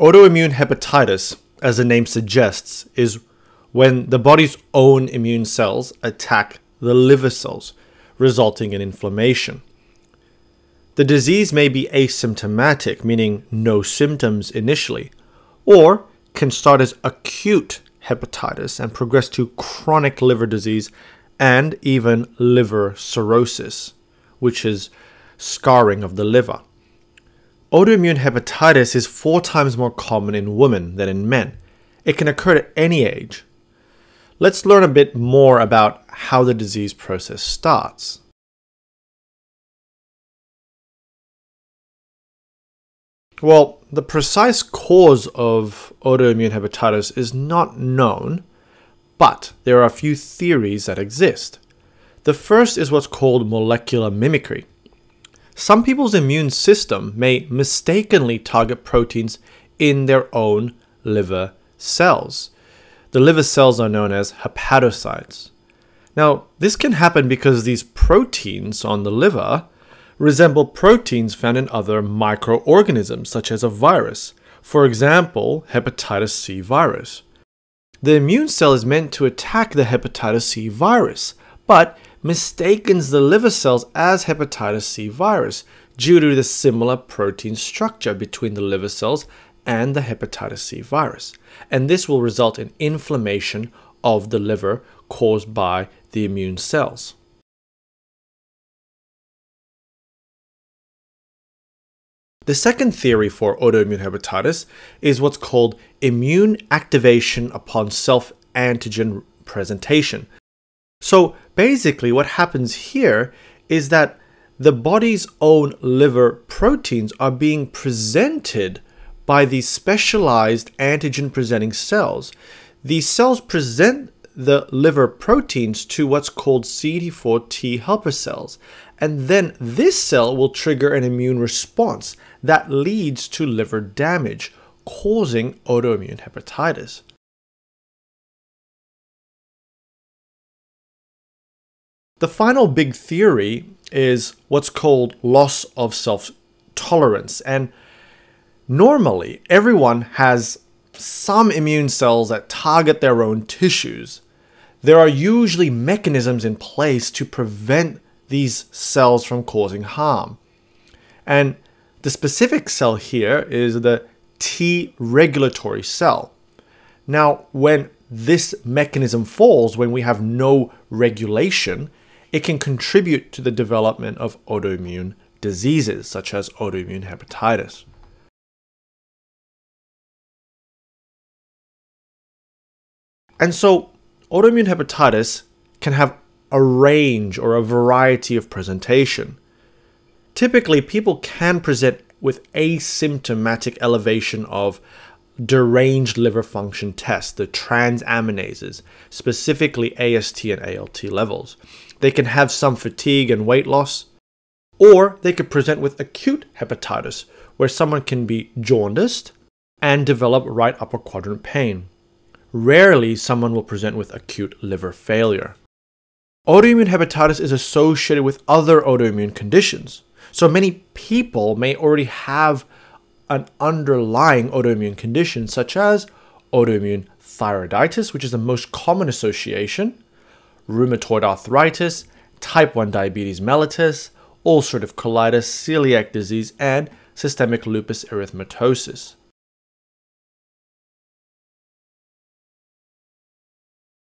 Autoimmune hepatitis, as the name suggests, is when the body's own immune cells attack the liver cells, resulting in inflammation. The disease may be asymptomatic, meaning no symptoms initially, or can start as acute hepatitis and progress to chronic liver disease and even liver cirrhosis, which is scarring of the liver. Autoimmune hepatitis is 4 times more common in women than in men. It can occur at any age. Let's learn a bit more about how the disease process starts. Well, the precise cause of autoimmune hepatitis is not known, but there are a few theories that exist. The first is what's called molecular mimicry. Some people's immune system may mistakenly target proteins in their own liver cells. The liver cells are known as hepatocytes. Now, this can happen because these proteins on the liver resemble proteins found in other microorganisms, such as a virus. For example, hepatitis C virus. The immune cell is meant to attack the hepatitis C virus, but mistakes the liver cells as hepatitis C virus due to the similar protein structure between the liver cells and the hepatitis C virus. And this will result in inflammation of the liver caused by the immune cells. The second theory for autoimmune hepatitis is what's called immune activation upon self-antigen presentation. So basically what happens here is that the body's own liver proteins are being presented by these specialized antigen-presenting cells. These cells present the liver proteins to what's called CD4-T helper cells, and then this cell will trigger an immune response that leads to liver damage, causing autoimmune hepatitis. The final big theory is what's called loss of self-tolerance. And normally, everyone has some immune cells that target their own tissues. There are usually mechanisms in place to prevent these cells from causing harm. And the specific cell here is the T regulatory cell. Now, when this mechanism falls, when we have no regulation, it can contribute to the development of autoimmune diseases, such as autoimmune hepatitis. And so, autoimmune hepatitis can have a range or a variety of presentation. Typically, people can present with asymptomatic elevation of deranged liver function tests, the transaminases, specifically AST and ALT levels. They can have some fatigue and weight loss, or they could present with acute hepatitis, where someone can be jaundiced and develop right upper quadrant pain. Rarely, someone will present with acute liver failure. Autoimmune hepatitis is associated with other autoimmune conditions, so many people may already have an underlying autoimmune condition, such as autoimmune thyroiditis, which is the most common association, rheumatoid arthritis, type 1 diabetes mellitus, ulcerative colitis, celiac disease, and systemic lupus erythematosus.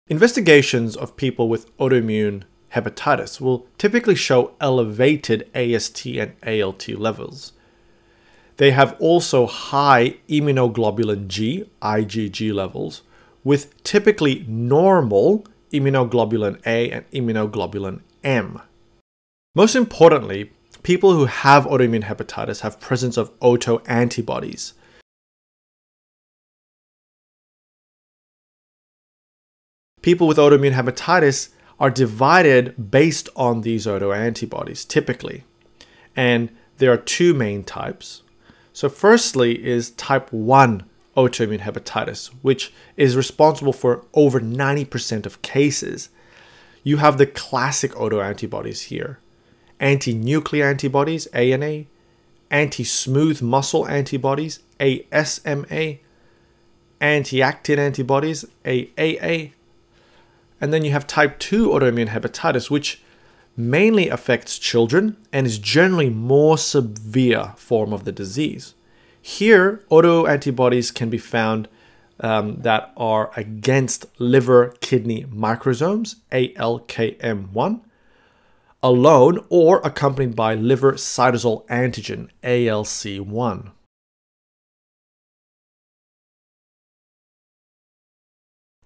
Investigations of people with autoimmune hepatitis will typically show elevated AST and ALT levels. They have also high immunoglobulin G, IgG levels, with typically normal immunoglobulin A and immunoglobulin M. Most importantly, people who have autoimmune hepatitis have presence of autoantibodies. People with autoimmune hepatitis are divided based on these autoantibodies, typically. And there are 2 main types. So firstly is type 1 autoimmune hepatitis, which is responsible for over 90% of cases. You have the classic autoantibodies here. Anti-nuclear antibodies, ANA, anti-smooth muscle antibodies, ASMA, anti-actin antibodies, AAA. And then you have type 2 autoimmune hepatitis, which mainly affects children and is generally more severe form of the disease. Here, autoantibodies can be found that are against liver kidney microsomes, ALKM1, alone or accompanied by liver cytosol antigen, ALC1.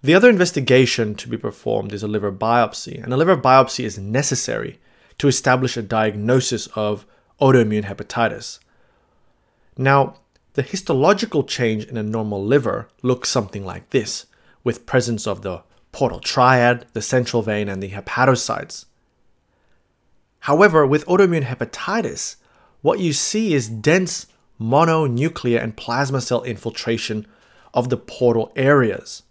The other investigation to be performed is a liver biopsy, and a liver biopsy is necessary to establish a diagnosis of autoimmune hepatitis. Now, the histological change in a normal liver looks something like this, with presence of the portal triad, the central vein, and the hepatocytes. However, with autoimmune hepatitis, what you see is dense mononuclear and plasma cell infiltration of the portal areas,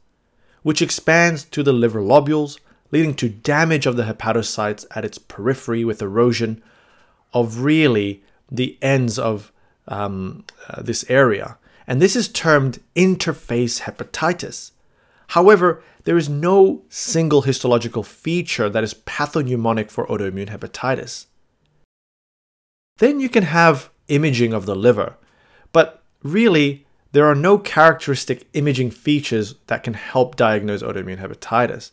which expands to the liver lobules, leading to damage of the hepatocytes at its periphery with erosion of really the ends of this area. And this is termed interface hepatitis. However, there is no single histological feature that is pathognomonic for autoimmune hepatitis. Then you can have imaging of the liver, but really, there are no characteristic imaging features that can help diagnose autoimmune hepatitis,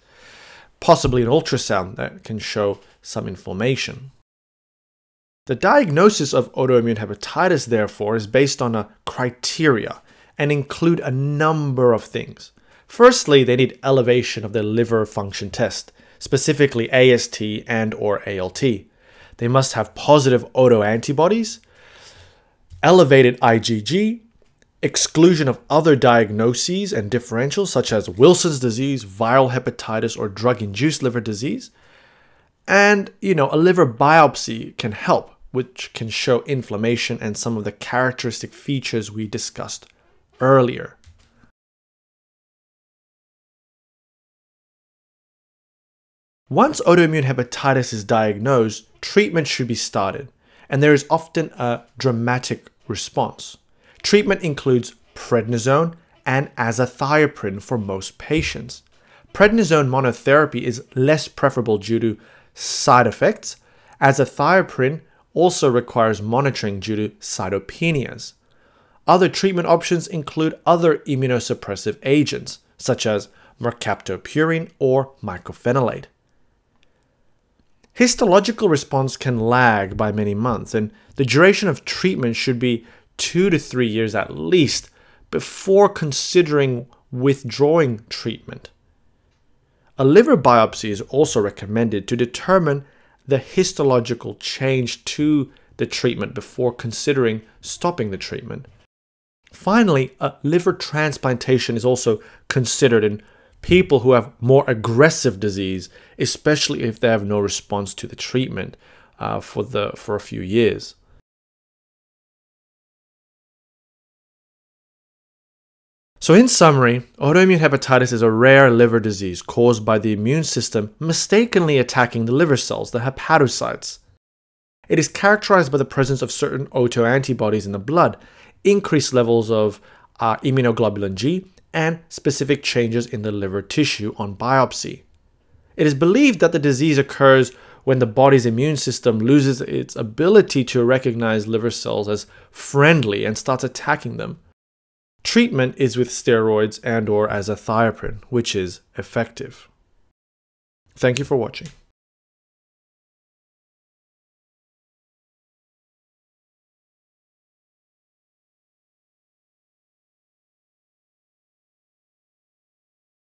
possibly an ultrasound that can show some inflammation. The diagnosis of autoimmune hepatitis, therefore, is based on a criteria and include a number of things. Firstly, they need elevation of their liver function test, specifically AST and or ALT. They must have positive autoantibodies, elevated IgG, exclusion of other diagnoses and differentials such as Wilson's disease, viral hepatitis, or drug-induced liver disease. And, you know, a liver biopsy can help, which can show inflammation and some of the characteristic features we discussed earlier. Once autoimmune hepatitis is diagnosed, treatment should be started, and there is often a dramatic response. Treatment includes prednisone and azathioprine for most patients. Prednisone monotherapy is less preferable due to side effects. Azathioprine also requires monitoring due to cytopenias. Other treatment options include other immunosuppressive agents, such as mercaptopurine or mycophenolate. Histological response can lag by many months, and the duration of treatment should be 2 to 3 years at least before considering withdrawing treatment. A liver biopsy is also recommended to determine the histological change to the treatment before considering stopping the treatment. Finally, a liver transplantation is also considered in people who have more aggressive disease, especially if they have no response to the treatment for a few years. So in summary, autoimmune hepatitis is a rare liver disease caused by the immune system mistakenly attacking the liver cells, the hepatocytes. It is characterized by the presence of certain autoantibodies in the blood, increased levels of immunoglobulin G, and specific changes in the liver tissue on biopsy. It is believed that the disease occurs when the body's immune system loses its ability to recognize liver cells as friendly and starts attacking them. Treatment is with steroids and or azathioprine, which is effective. Thank you for watching.